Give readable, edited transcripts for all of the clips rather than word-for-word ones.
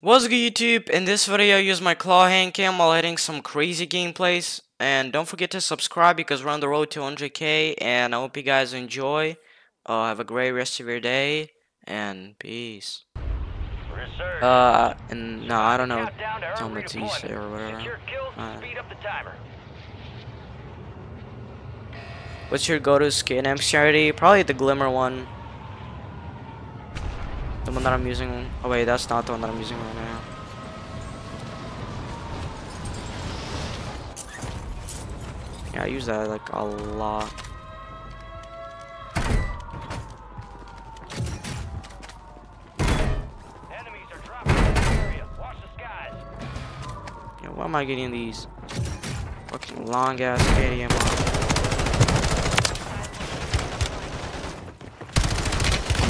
What's good YouTube? In this video I use my claw hand cam while hitting some crazy gameplays, and don't forget to subscribe because we're on the road to 100k, and I hope you guys enjoy. Have a great rest of your day and peace. And no, I don't know, tell me to say or whatever. What's your go-to skin? MCRD, probably the glimmer one. The one that I'm using. Oh wait, that's not the one that I'm using right now. Yeah, I use that like a lot. Enemies are dropping in the area. Watch the skies. Yeah, why am I getting these fucking long ass KDM?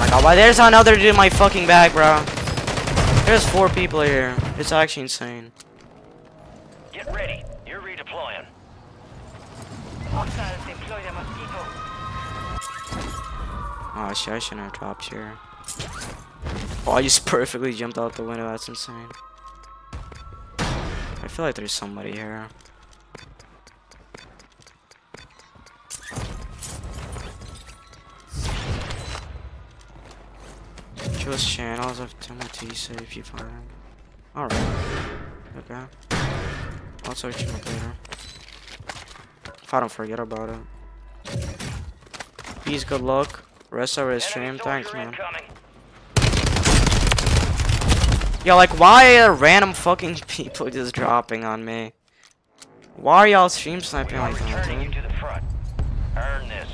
Oh my god, why there's another dude in my fucking bag, bro? There's 4 people here. It's actually insane. Get ready. You're redeploying. Oh shit, I shouldn't have dropped here. Oh, I just perfectly jumped out the window. That's insane. I feel like there's somebody here. Channels of Timothy, so if you find them. Alright. Okay. I'll search him up later. If I don't forget about it. Peace, good luck. Rest over the stream. Thanks, man. Yo, like, why are random fucking people just dropping on me? Why are y'all stream sniping like that, dude? Earn this.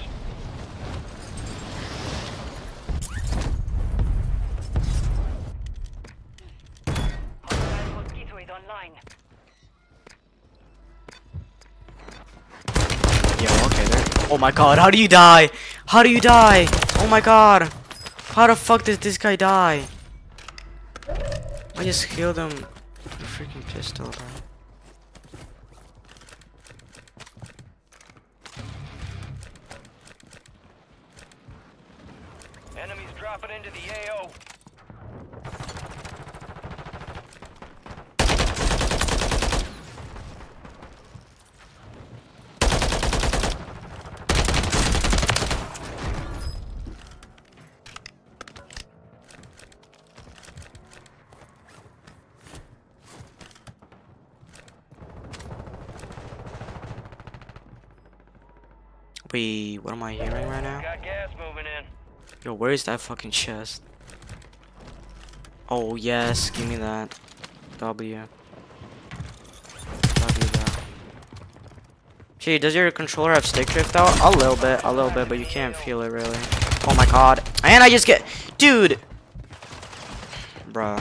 Oh my god, how do you die? How do you die? Oh my god. How the fuck did this guy die? I just killed him with a freaking pistol, bro. Enemies dropping into the AO. Wait, what am I hearing right now? Got gas moving in. Yo, where is that fucking chest? Oh yes, give me that. W. Gee, does your controller have stick drift out? A little bit, but you can't feel it really. Oh my god. And I just get, dude. Bruh.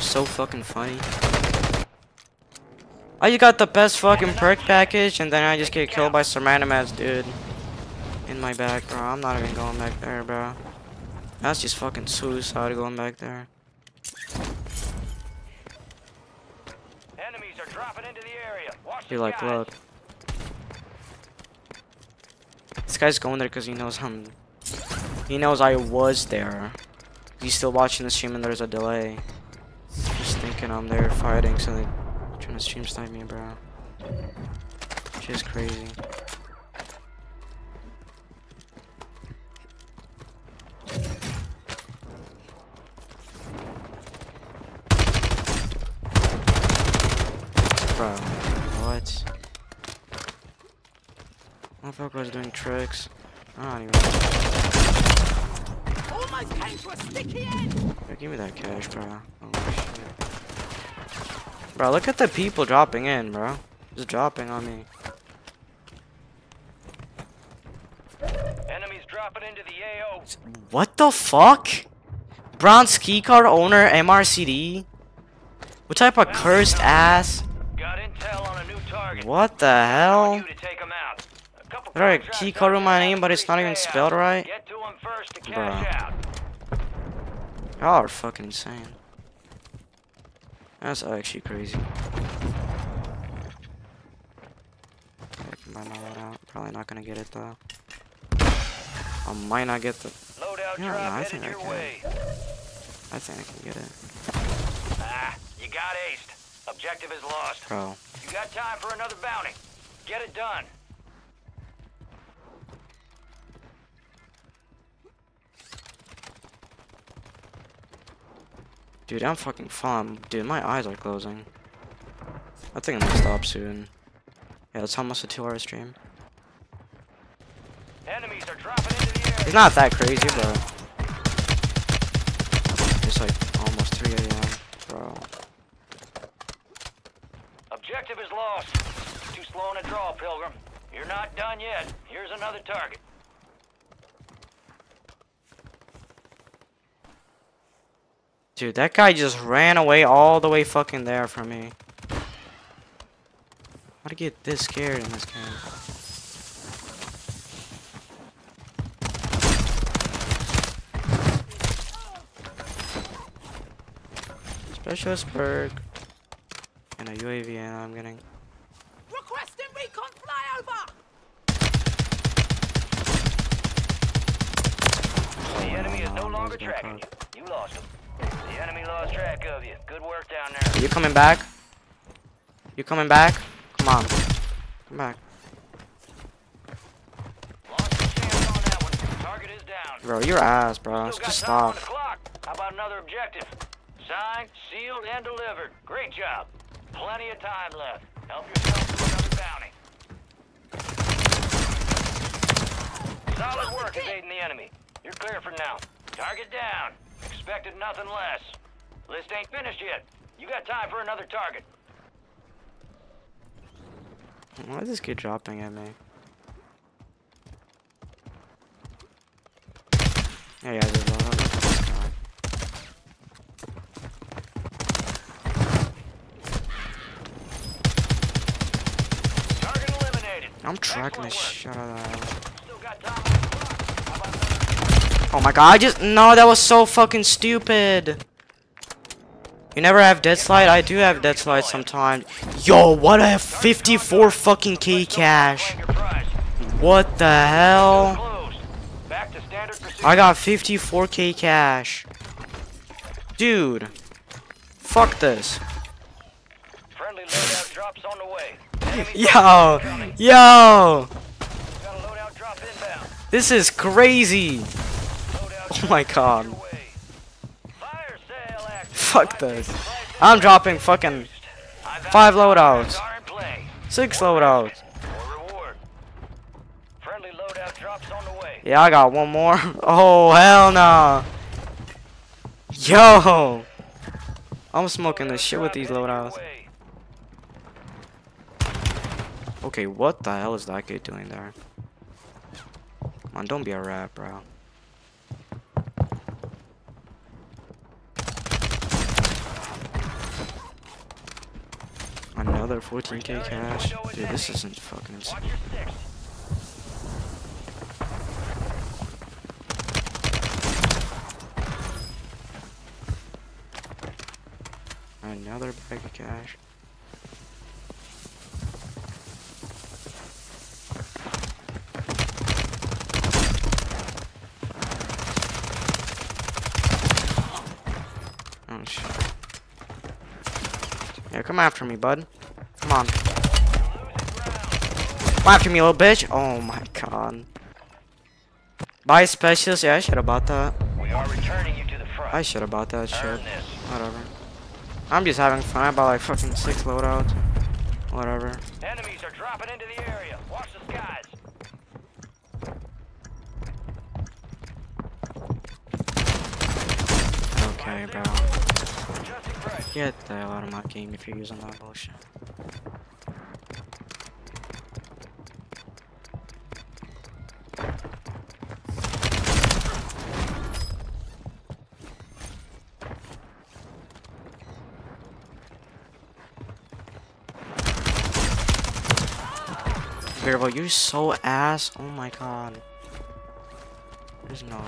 So fucking funny. I just got the best fucking perk package, and then I just get killed by some random ass dude in my back, bro. I'm not even going back there, bro. That's just fucking suicide going back there. Enemies are dropping into the area. Watch. You're like, look. This guy's going there because he knows I'm. He knows I was there. He's still watching the stream, and there's a delay. Just thinking I'm there fighting, so they. Trying to stream snipe me, bro. She's crazy. Bro, what? Motherfucker's doing tricks. I don't even. All my cash was sticky in. Yo, give me that cash, bro. Oh shit. Bro, look at the people dropping in, bro. Just dropping on me. Enemies dropping into the AO. What the fuck? Bronze keycard owner MCRD? What type of cursed ass? Got intel on a new target. What the hell? Alright, keycard with my name, but it's not even spelled right. Get to him first to cash out. Y'all are fucking insane. That's actually crazy. I can buy my loadout. Probably not gonna get it though. I might not get the. Yeah, no, I think I can. I think I can get it. You got aced. Objective is lost. Bro. You got time for another bounty. Get it done. Dude, I'm fucking fine. Dude, my eyes are closing. I think I'm gonna stop soon. Yeah, that's almost a 2-hour stream. Enemies are dropping into the air. It's not that crazy, but it's like almost 3 a.m., bro. Objective is lost. Too slow on a draw, Pilgrim. You're not done yet. Here's another target. Dude, that guy just ran away all the way fucking there from me. Why'd I get this scared in this game? Specialist perk. And a UAV and I'm getting... Requesting recon flyover! The enemy is no longer tracking you. You lost him. The enemy lost track of you. Good work down there. Are you coming back? You coming back? Come on. Come back. Lost the chance on that one. Target is down. Bro, your ass, bro. Let's just stop. How about another objective? Signed, sealed, and delivered. Great job. Plenty of time left. Help yourself to another bounty. Solid work evading the enemy. You're clear for now. Target down. Expected nothing less. List ain't finished yet. You got time for another target. Why is this kid dropping at me? Yeah, yeah, there's a lot of this guy. Target eliminated. I'm tracking the shit out of that. Still got time. Oh my god, I just... No, that was so fucking stupid. You never have dead slide? I do have dead slide sometimes. Yo, what? I have 54 fucking K cash. What the hell? I got 54K cash. Dude. Fuck this. Yo. Yo. This is crazy. Oh my god. Fuck this. I'm dropping fucking 5 loadouts. 6 loadouts. Yeah, I got one more. Oh, hell no. Yo. I'm smoking this shit with these loadouts. Okay, what the hell is that kid doing there? Come on, don't be a rat, bro. Another 14K cash. Dude, this isn't fucking insane. Another bag of cash. Oh shit. Yeah, come after me, bud. Come on. Come after me, little bitch. Oh my god. Buy specialist. Yeah, I should have bought that. We are returning you to the front. I should have bought that shit. Whatever. I'm just having fun. I bought like fucking 6 loadouts. Whatever. Enemies are dropping into the area. Watch the skies. Okay, bro. Get the hell out of my game if you're using that bullshit. Bearable, you're so ass. Oh my god. There's no way.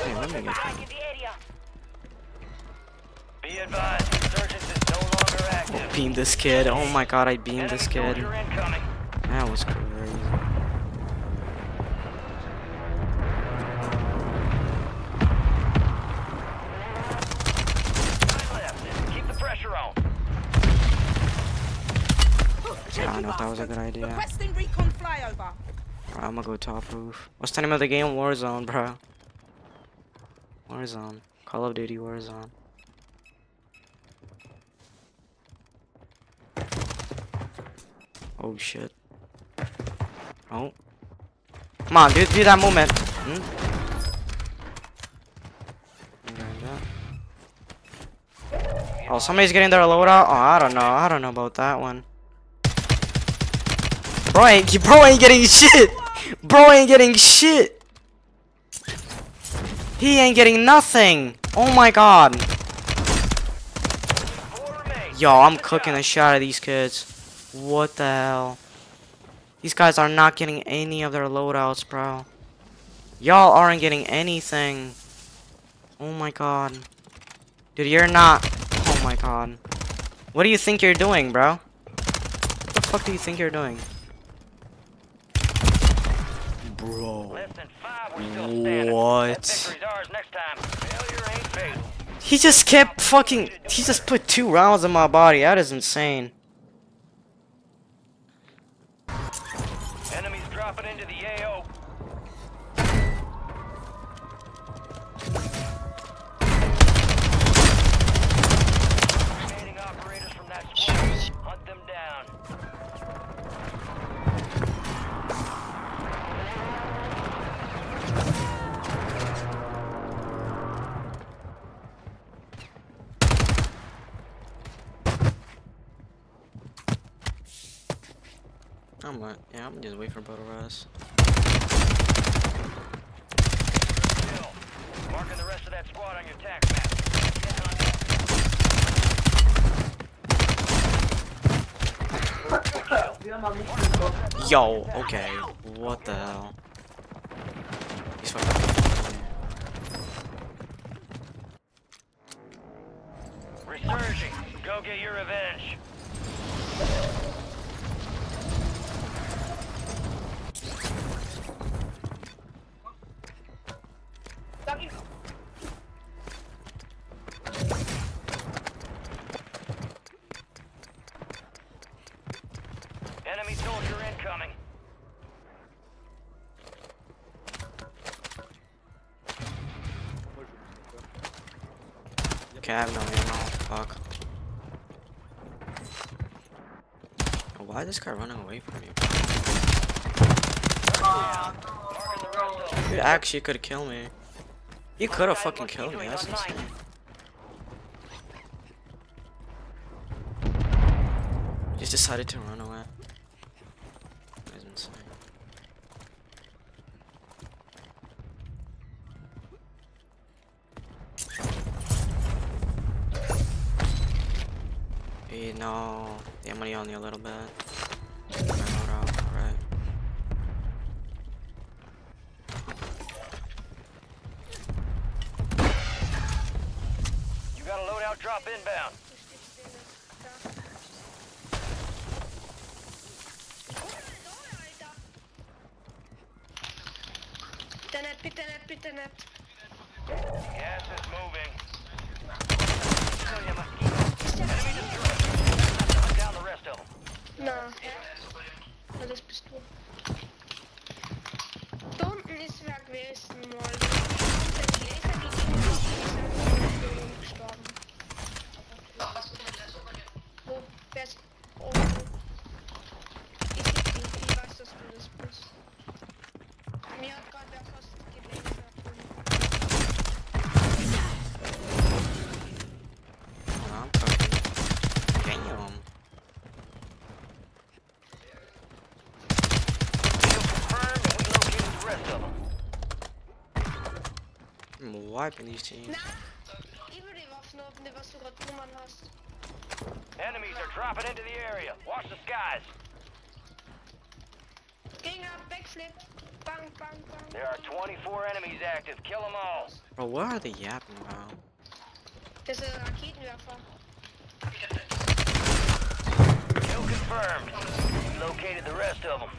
Damn, let me get that. Be advised, insurgents is no longer active. Oh, beam this kid. Oh my god, I beamed this kid. That was crazy. know if that was a good idea. Bro, I'm gonna go top roof. What's the name of the game? Warzone, bro. Warzone. Call of Duty Warzone. Oh shit. Oh. Come on, dude, do that movement. Oh, somebody's getting their loadout. Oh, I don't know. I don't know about that one. Bro ain't getting shit. Bro ain't getting shit. He ain't getting nothing. Oh my god. Yo, I'm cooking the shit out of these kids. What the hell? These guys are not getting any of their loadouts, bro. Y'all aren't getting anything. Oh my god. Dude, you're not. Oh my god. What do you think you're doing, bro? What the fuck do you think you're doing? Bro. What? He just kept fucking. He just put 2 rounds in my body. That is insane. Enemies dropping into the AO. I'm not, yeah, I'm just waiting for Battle Rise. Marking the rest of that squad on your tax map. Yo, okay. What the hell? He's fucking. Resurging. Go get your revenge. Enemy soldier incoming. Okay, I have no ammo. Fuck. Oh, why is this guy running away from you? Dude, actually could kill me. You could have fucking killed me. That's insane. You just decided to run away. That's insane. Hey, no. Yeah, I'm gonna yell on you a little bit. Drop inbound. Gas is moving. Down the rest of them. No. Alles bist du. Da unten ist wer gewesen, wiping these teams. Enemies are dropping into the area. Watch the skies. There are 24 enemies active. Kill them all. Bro, what are they yapping about? There's a raketenwerfer. Kill confirmed. We located the rest of them.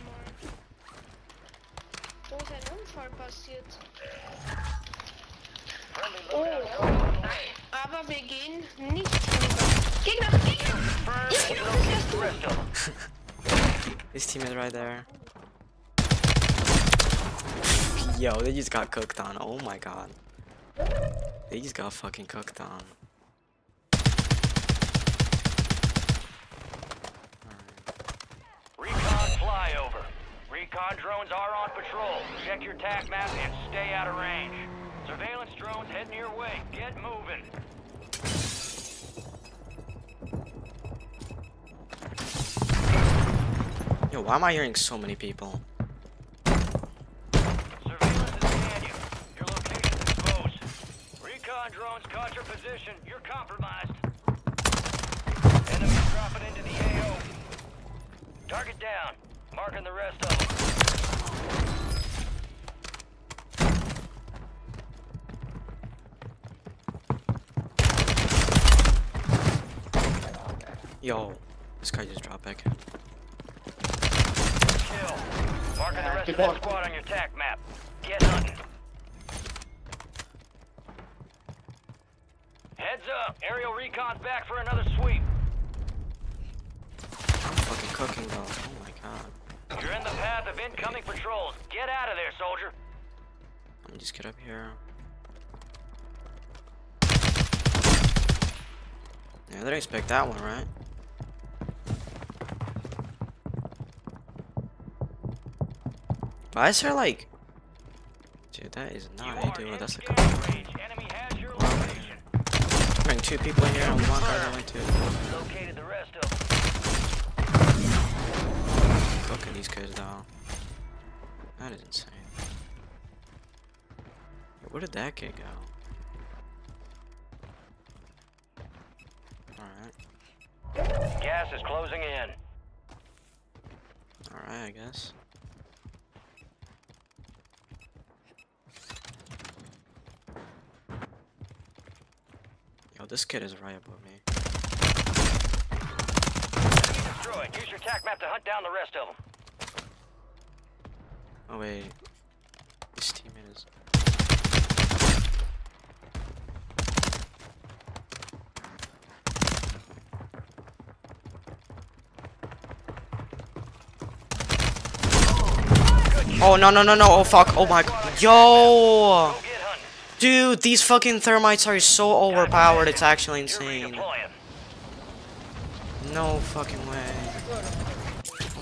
Oh, aber wir gehen nicht rüber. Gegner! Gegner! Ich bin auf das Rest. His team is right there. Yo, they just got cooked on. Oh my god. They just got fucking cooked on. Recon flyover. Recon drones are on patrol. Check your tac map and stay out of range. Surveillance drones heading your way. Get moving. Yo, why am I hearing so many people? Surveillance is scanning you. Your location is exposed. Recon drones caught your position. You're compromised. Enemies dropping into the AO. Target down. Marking the rest of them. Yo, this guy just dropped back. Marking the rest of the squad on your attack map. Get hunting. Heads up, aerial recon's back for another sweep. I'm fucking cooking though. Oh my god. You're in the path of incoming patrols. Get out of there, soldier. Let me just get up here. Yeah, they didn't expect that one, right? Why is there like... Dude, that is not how you do it. That's a couple. Bring two people in here and one guy only two. Cooking these kids though. That is insane. Yo, where did that kid go? Alright. Gas is closing in. Alright, I guess. This kid is right above me. Destroyed. Use your tac map to hunt down the rest of them. Oh wait, this teammate is. Oh no no no no! Oh fuck! Oh my god! Yo! Dude, these fucking thermites are so overpowered, it's actually insane. No fucking way.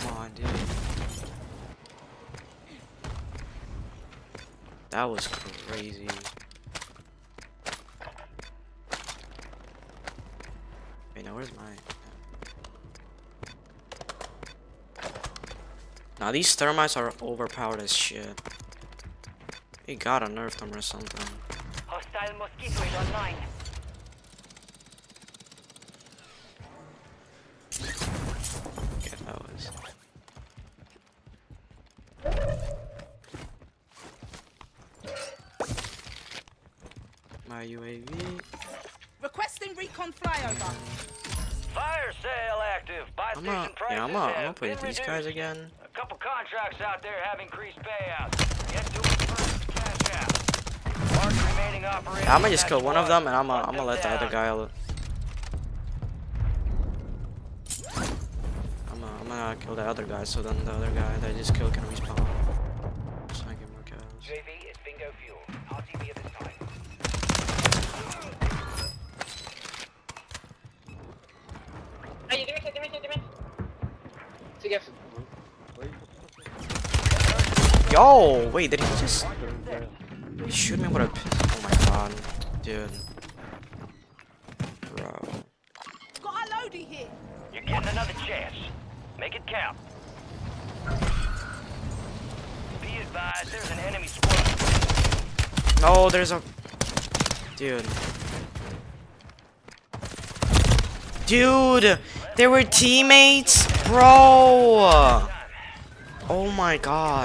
Come on, dude. That was crazy. Wait, now where's mine? Now these thermites are overpowered as shit. He got unnerved them or something. Hostile mosquito is online. Okay, that was. My UAV. Requesting recon flyover. Fire sale active. Buy station prices. Yeah, I'm gonna play with these guys again. A couple contracts out there have increased payouts. Get to it first. Yeah, I'm gonna just kill one of them and I'm gonna let the other guy out. I'm gonna kill the other guy so then the other guy that I just killed can respawn. So I get more kills. UAV is bingo fuel. RTV at this time. Hey, give me. Yo, wait, did he just shoot me with a pistol? Dude, bro. Got a loadie here. You're getting another chance. Make it count. Be advised, there's an enemy squad. No, there's a dude. Dude, they were teammates, bro. Oh my god.